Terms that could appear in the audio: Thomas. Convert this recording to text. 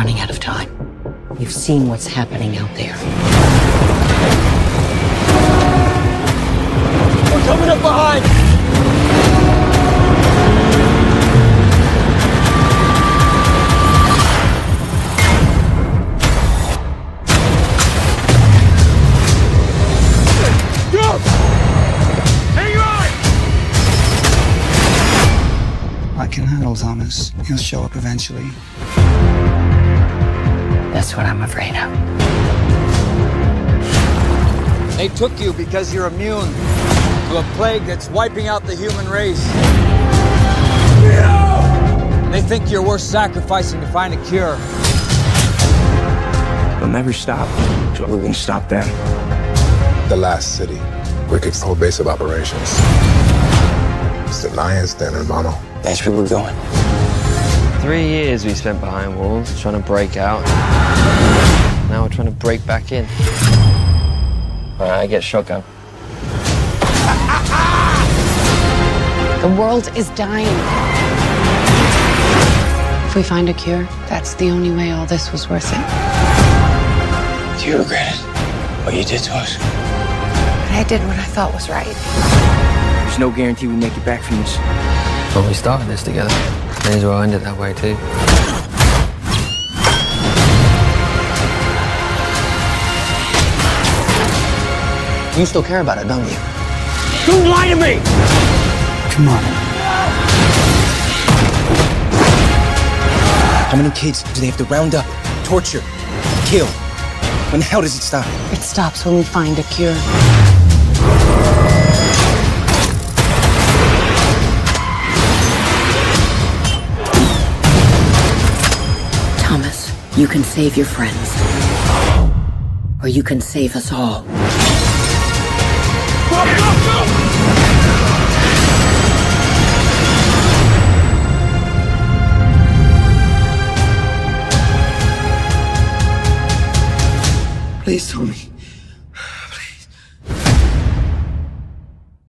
running out of time. You've seen what's happening out there. We're coming up behind! Go! Hang on! I can handle Thomas. He'll show up eventually. That's what I'm afraid of. They took you because you're immune to a plague that's wiping out the human race. No! They think you're worth sacrificing to find a cure. They'll never stop, so we won't stop them. The last city, Wicked's whole base of operations. It's the lion's den, hermano. That's where we're going. 3 years we spent behind walls trying to break out. Now we're trying to break back in. All right, I get shotgun. The world is dying. If we find a cure, that's the only way all this was worth it. Do you regret it? What you did to us? But I did what I thought was right. There's no guarantee we make it back from this. But we started this together. May as well end it that way, too. You still care about it, don't you? Don't lie to me! Come on. How many kids do they have to round up, torture, kill? When the hell does it stop? It stops when we find a cure. Thomas, you can save your friends. Or you can save us all. Please, Tommy.